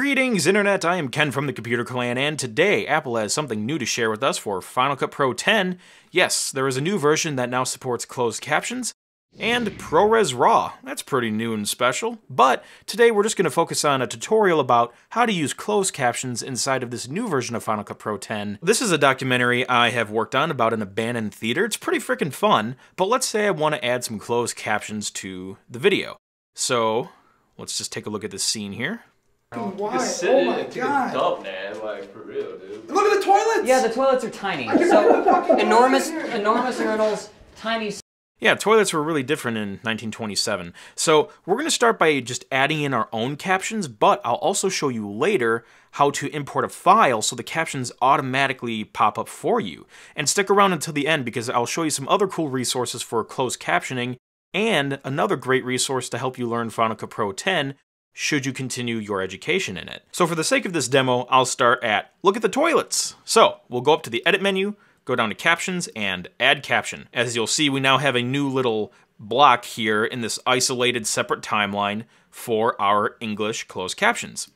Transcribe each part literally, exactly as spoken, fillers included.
Greetings, Internet! I am Ken from the Computer Clan, and today Apple has something new to share with us for Final Cut Pro ten. Yes, there is a new version that now supports closed captions, and ProRes RAW. That's pretty new and special. But today we're just going to focus on a tutorial about how to use closed captions inside of this new version of Final Cut Pro ten. This is a documentary I have worked on about an abandoned theater. It's pretty freaking fun, but let's say I want to add some closed captions to the video. So let's just take a look at this scene here. Why? Oh my god! Dump, man. Like, for real, dude. Look at the toilets! Yeah, the toilets are tiny. So, enormous, enormous urinals, tiny... Yeah, toilets were really different in nineteen twenty-seven. So, we're going to start by just adding in our own captions, but I'll also show you later how to import a file so the captions automatically pop up for you. And stick around until the end because I'll show you some other cool resources for closed captioning and another great resource to help you learn Final Cut Pro ten, should you continue your education in it. So for the sake of this demo, I'll start at look at the toilets. So we'll go up to the edit menu, go down to captions and add caption. As you'll see, we now have a new little block here in this isolated separate timeline for our English closed captions.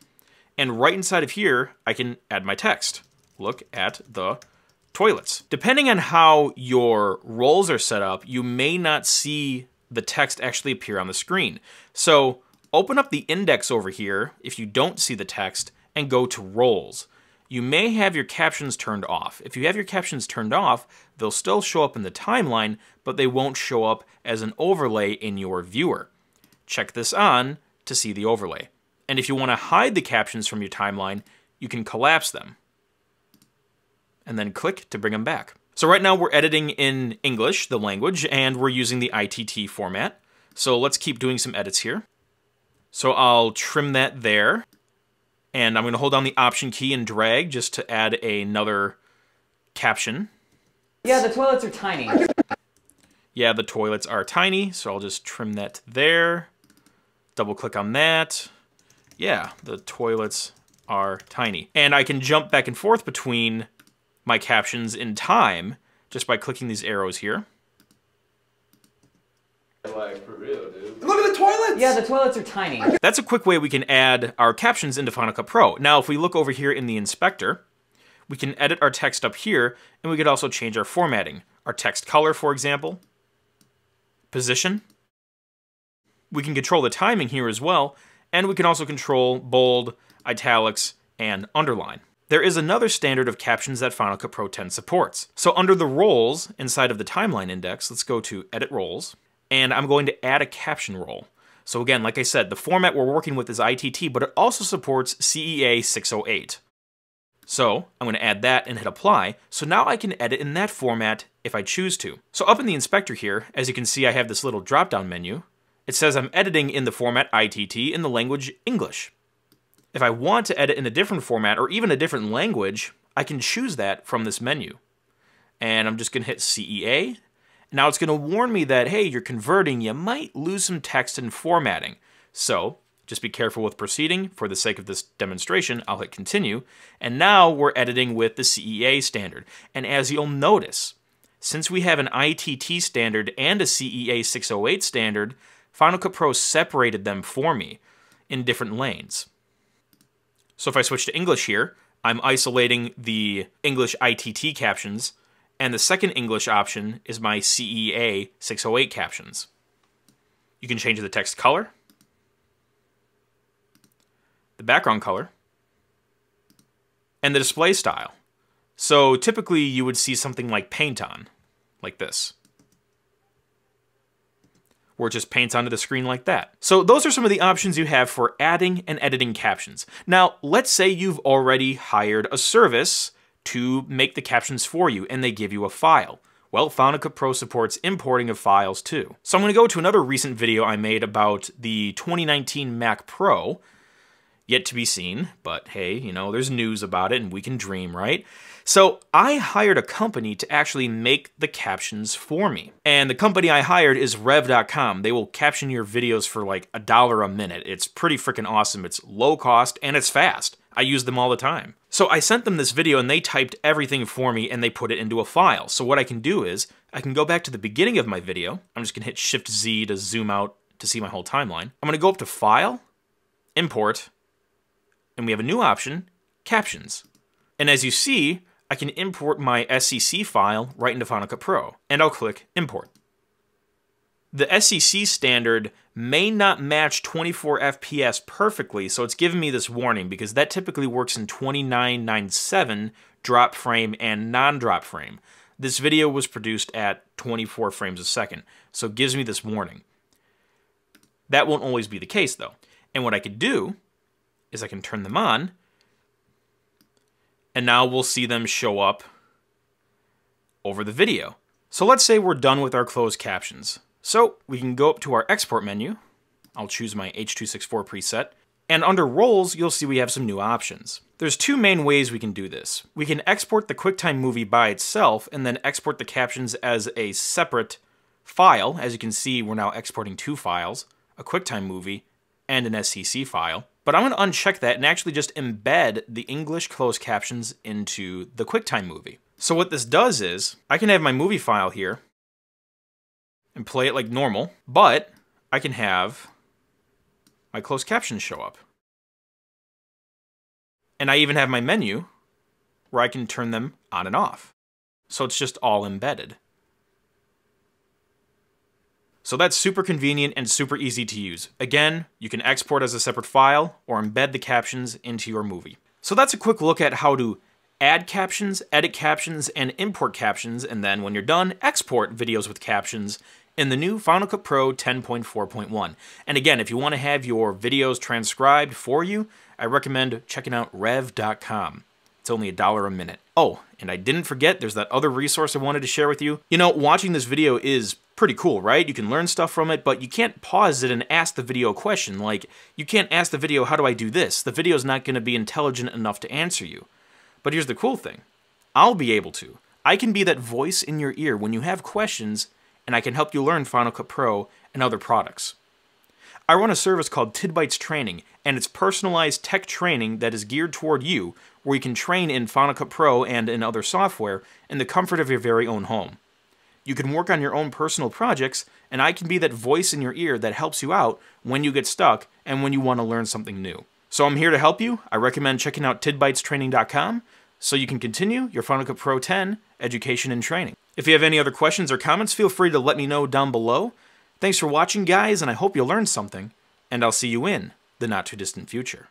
And right inside of here, I can add my text. Look at the toilets. Depending on how your roles are set up, you may not see the text actually appear on the screen. So open up the index over here, if you don't see the text, and go to roles. You may have your captions turned off. If you have your captions turned off, they'll still show up in the timeline, but they won't show up as an overlay in your viewer. Check this on to see the overlay. And if you want to hide the captions from your timeline, you can collapse them. And then click to bring them back. So right now we're editing in English, the language, and we're using the I T T format. So let's keep doing some edits here. So I'll trim that there, and I'm going to hold down the option key and drag just to add another caption. Yeah, the toilets are tiny. Yeah, the toilets are tiny, so I'll just trim that there. Double click on that. Yeah, the toilets are tiny. And I can jump back and forth between my captions in time just by clicking these arrows here. Like, for real, dude. Look at the toilets! Yeah, the toilets are tiny. That's a quick way we can add our captions into Final Cut Pro. Now, if we look over here in the inspector, we can edit our text up here, and we could also change our formatting. Our text color, for example. Position. We can control the timing here as well, and we can also control bold, italics, and underline. There is another standard of captions that Final Cut Pro ten supports. So under the roles, inside of the timeline index, let's go to Edit Roles. And I'm going to add a caption role. So again, like I said, the format we're working with is I T T, but it also supports C E A six oh eight. So I'm going to add that and hit apply. So now I can edit in that format if I choose to. So up in the inspector here, as you can see, I have this little drop-down menu. It says I'm editing in the format I T T in the language English. If I want to edit in a different format or even a different language, I can choose that from this menu. And I'm just going to hit C E A. Now it's going to warn me that, hey, you're converting, you might lose some text and formatting. So just be careful with proceeding. For the sake of this demonstration, I'll hit continue. And now we're editing with the C E A standard. And as you'll notice, since we have an I T T standard and a C E A six oh eight standard, Final Cut Pro separated them for me in different lanes. So if I switch to English here, I'm isolating the English I T T captions. And the second English option is my C E A six oh eight captions. You can change the text color, the background color, and the display style. So typically you would see something like paint on, like this, or just paints onto the screen like that. So those are some of the options you have for adding and editing captions. Now, let's say you've already hired a service to make the captions for you, and they give you a file. Well, Final Cut Pro supports importing of files too. So I'm gonna go to another recent video I made about the twenty nineteen Mac Pro, yet to be seen, but hey, you know, there's news about it and we can dream, right? So I hired a company to actually make the captions for me. And the company I hired is Rev dot com. They will caption your videos for like a dollar a minute. It's pretty freaking awesome. It's low cost and it's fast. I use them all the time. So I sent them this video and they typed everything for me and they put it into a file. So what I can do is I can go back to the beginning of my video. I'm just gonna hit Shift Z to zoom out to see my whole timeline. I'm gonna go up to File, Import, and we have a new option, Captions. And as you see, I can import my S C C file right into Final Cut Pro, and I'll click Import. The S C C standard may not match twenty-four F P S perfectly, so it's giving me this warning because that typically works in twenty-nine ninety-seven drop frame and non-drop frame. This video was produced at twenty-four frames a second, so it gives me this warning. That won't always be the case though. And what I could do is I can turn them on, and now we'll see them show up over the video. So let's say we're done with our closed captions. So we can go up to our export menu. I'll choose my H two sixty-four preset. And under roles, you'll see we have some new options. There's two main ways we can do this. We can export the QuickTime movie by itself and then export the captions as a separate file. As you can see, we're now exporting two files, a QuickTime movie and an S C C file. But I'm gonna uncheck that and actually just embed the English closed captions into the QuickTime movie. So what this does is, I can have my movie file here and play it like normal, but I can have my closed captions show up. And I even have my menu where I can turn them on and off. So it's just all embedded. So that's super convenient and super easy to use. Again, you can export as a separate file or embed the captions into your movie. So that's a quick look at how to add captions, edit captions, and import captions, and then when you're done, export videos with captions in the new Final Cut Pro ten point four point one. And again, if you want to have your videos transcribed for you, I recommend checking out Rev dot com. It's only a dollar a minute. Oh, and I didn't forget, there's that other resource I wanted to share with you. You know, watching this video is pretty cool, right? You can learn stuff from it, but you can't pause it and ask the video a question. Like, you can't ask the video, how do I do this? The video's not going to be intelligent enough to answer you. But here's the cool thing. I'll be able to. I can be that voice in your ear when you have questions, and I can help you learn Final Cut Pro and other products. I run a service called Tidbytes Training, and it's personalized tech training that is geared toward you, where you can train in Final Cut Pro and in other software in the comfort of your very own home. You can work on your own personal projects, and I can be that voice in your ear that helps you out when you get stuck and when you want to learn something new. So I'm here to help you. I recommend checking out Tidbytes Training dot com so you can continue your Final Cut Pro ten education and training. If you have any other questions or comments, feel free to let me know down below. Thanks for watching, guys, and I hope you learned something, and I'll see you in the not-too-distant future.